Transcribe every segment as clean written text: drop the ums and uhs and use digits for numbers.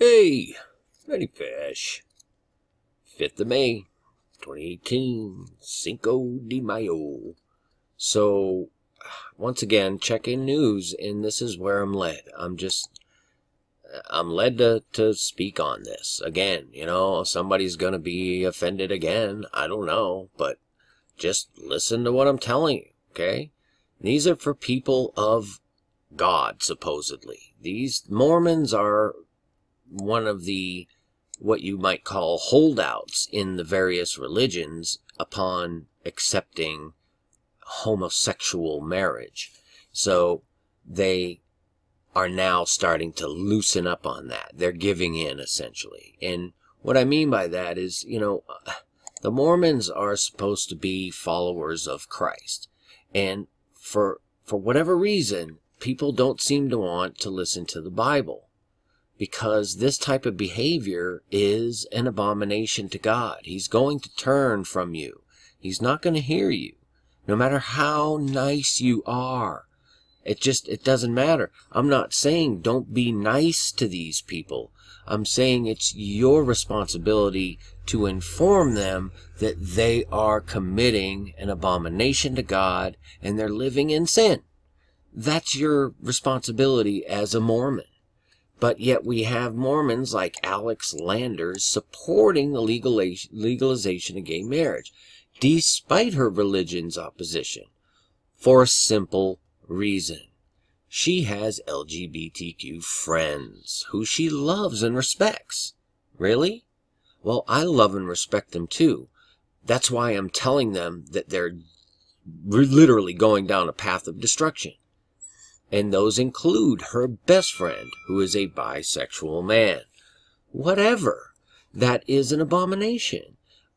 Hey, Many Fish. 5th of May, 2018, Cinco de Mayo. So, once again, check in news, and this is where I'm led. I'm led to speak on this. Again, you know, somebody's going to be offended again. I don't know, but just listen to what I'm telling you, okay? These are for people of God, supposedly. These Mormons are one of the, what you might call, holdouts in the various religions upon accepting homosexual marriage. So they are now starting to loosen up on that. They're giving in, essentially. And what I mean by that is, you know, the Mormons are supposed to be followers of Christ. And for whatever reason, people don't seem to want to listen to the Bible, because this type of behavior is an abomination to God. He's going to turn from you. He's not going to hear you, no matter how nice you are. It doesn't matter. I'm not saying don't be nice to these people. I'm saying it's your responsibility to inform them that they are committing an abomination to God and they're living in sin. That's your responsibility as a Mormon. But yet we have Mormons like Alex Landers supporting the legalization of gay marriage, despite her religion's opposition, for a simple reason. She has LGBTQ friends who she loves and respects. Really? Well, I love and respect them too. That's why I'm telling them that they're literally going down a path of destruction. And those include her best friend, who is a bisexual man. Whatever. That is an abomination.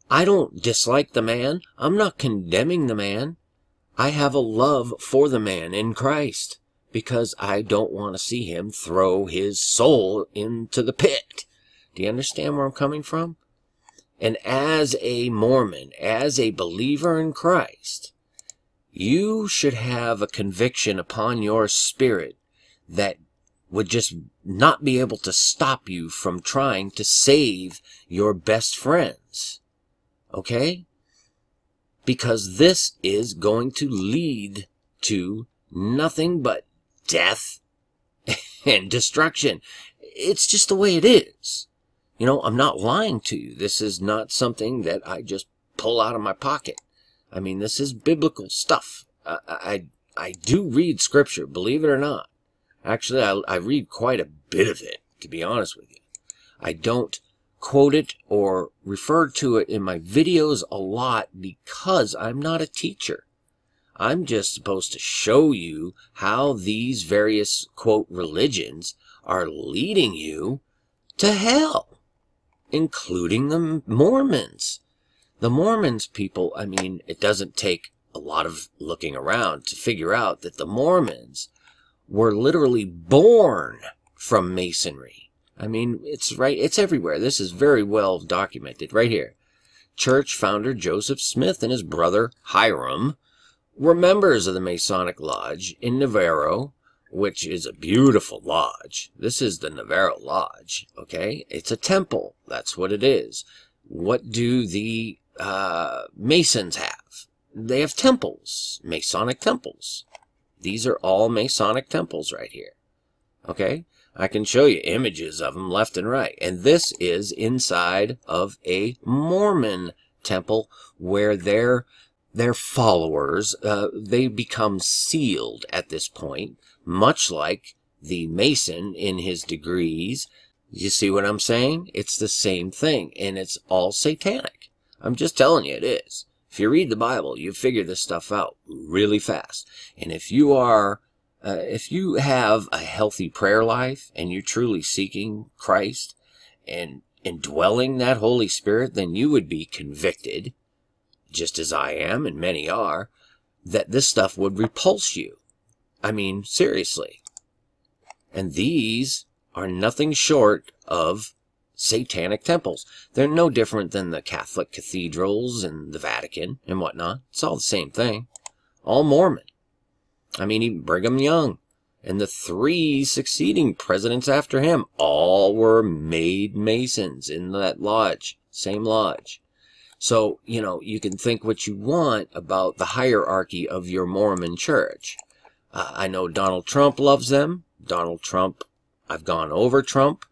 I don't dislike the man. I'm not condemning the man. I have a love for the man in Christ, because I don't want to see him throw his soul into the pit. Do you understand where I'm coming from? And as a Mormon, as a believer in Christ, you should have a conviction upon your spirit that would just not be able to stop you from trying to save your best friends. Okay? Because this is going to lead to nothing but death and destruction. It's just the way it is. You know, I'm not lying to you. This is not something that I just pull out of my pocket. I mean, this is biblical stuff. I do read scripture, believe it or not. Actually, I read quite a bit of it, to be honest with you. I don't quote it or refer to it in my videos a lot because I'm not a teacher. I'm just supposed to show you how these various, quote, religions are leading you to hell, including the Mormons. The Mormons people, I mean, it doesn't take a lot of looking around to figure out that the Mormons were literally born from Masonry. I mean, it's everywhere. This is very well documented right here. Church founder Joseph Smith and his brother Hiram were members of the Masonic Lodge in Navarro, which is a beautiful lodge. This is the Navarro Lodge, okay? It's a temple. That's what it is. What do the Masons have? They have temples, Masonic temples. These are all Masonic temples right here. Okay? I can show you images of them left and right. And this is inside of a Mormon temple where their followers, they become sealed at this point, much like the Mason in his degrees. You see what I'm saying? It's the same thing, and it's all satanic. I'm just telling you it is. If you read the Bible, you figure this stuff out really fast. And if you have a healthy prayer life and you're truly seeking Christ and indwelling that Holy Spirit, then you would be convicted, just as I am and many are, that this stuff would repulse you. I mean, seriously. And these are nothing short of satanic temples. They're no different than the Catholic cathedrals and the Vatican and whatnot. It's all the same thing. All Mormon. I mean, even Brigham Young and the three succeeding presidents after him all were made Masons in that lodge, same lodge. So, you know, you can think what you want about the hierarchy of your Mormon church. I know Donald Trump loves them. Donald Trump, I've gone over Trump.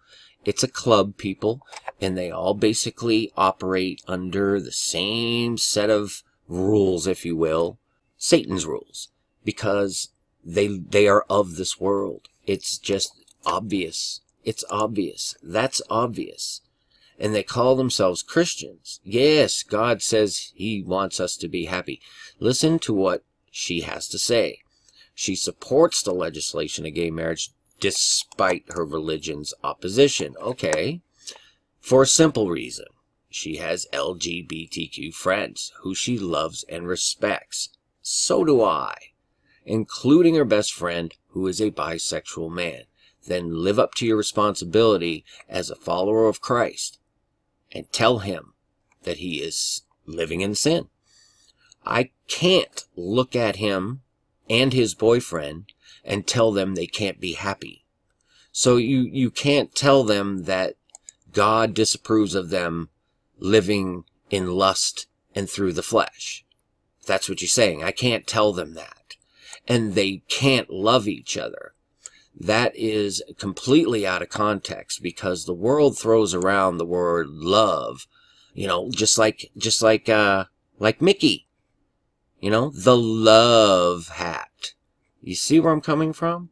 It's a club, people, and they all basically operate under the same set of rules, if you will, Satan's rules, because they are of this world. It's just obvious. It's obvious. That's obvious. And they call themselves Christians. Yes, God says he wants us to be happy. Listen to what she has to say. She supports the legislation of gay marriage despite her religion's opposition. Okay. For a simple reason. She has LGBTQ friends who she loves and respects. So do I. Including her best friend, who is a bisexual man. Then live up to your responsibility as a follower of Christ and tell him that he is living in sin. I can't look at him and his boyfriend and tell them they can't be happy. So you can't tell them that God disapproves of them living in lust and through the flesh. That's what you're saying. I can't tell them that. And they can't love each other. That is completely out of context, because the world throws around the word love, you know, just like Mickey, you know, the love hat. You see where I'm coming from?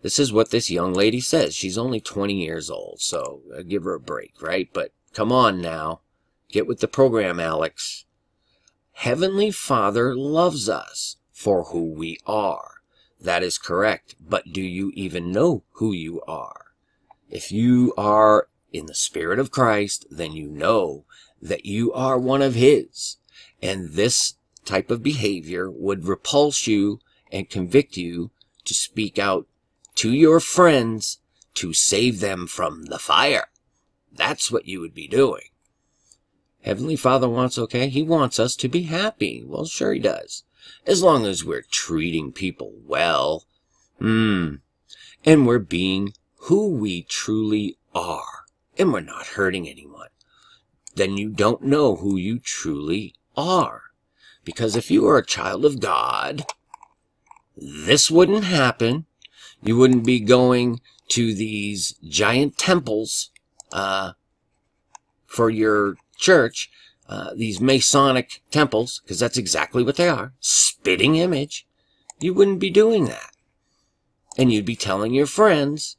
This is what this young lady says. She's only 20 years old, so give her a break, right? But come on now. Get with the program, Alex. Heavenly Father loves us for who we are. That is correct, but do you even know who you are? If you are in the Spirit of Christ, then you know that you are one of his, and this type of behavior would repulse you and convict you to speak out to your friends to save them from the fire. That's what you would be doing. Heavenly Father wants, okay, he wants us to be happy. Well, sure he does. As long as we're treating people well, and we're being who we truly are, and we're not hurting anyone, then you don't know who you truly are. Because if you were a child of God, this wouldn't happen. You wouldn't be going to these giant temples for your church. These Masonic temples, because that's exactly what they are, spitting image. You wouldn't be doing that. And you'd be telling your friends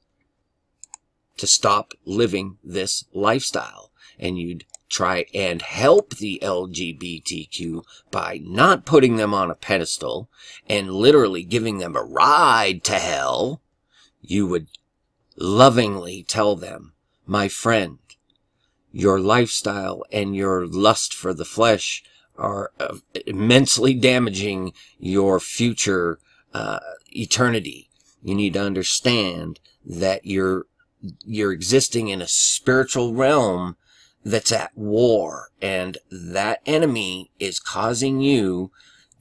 to stop living this lifestyle. And you'd try and help the LGBTQ by not putting them on a pedestal and literally giving them a ride to hell. You would lovingly tell them, my friend, your lifestyle and your lust for the flesh are immensely damaging your future eternity. You need to understand that you're existing in a spiritual realm that's at war, and that enemy is causing you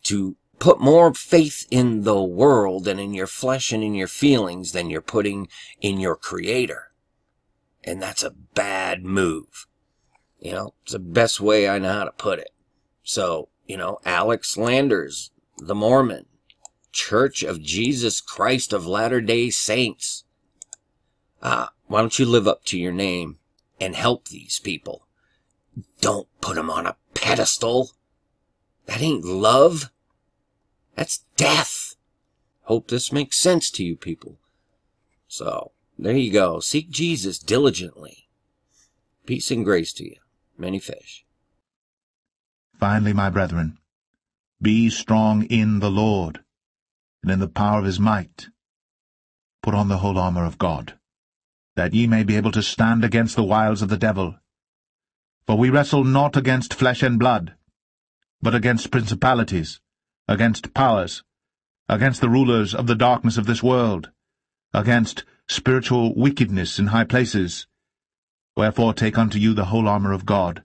to put more faith in the world and in your flesh and in your feelings than you're putting in your Creator. And that's a bad move. You know, it's the best way I know how to put it. So, you know, Alex Landers, the Mormon, Church of Jesus Christ of Latter-day Saints. Why don't you live up to your name and help these people? Don't put them on a pedestal. That ain't love. That's death. Hope this makes sense to you people. So, there you go. Seek Jesus diligently. Peace and grace to you. Many Fish. Finally, my brethren, be strong in the Lord, and in the power of his might. Put on the whole armor of God, that ye may be able to stand against the wiles of the devil. For we wrestle not against flesh and blood, but against principalities, against powers, against the rulers of the darkness of this world, against spiritual wickedness in high places. Wherefore take unto you the whole armor of God,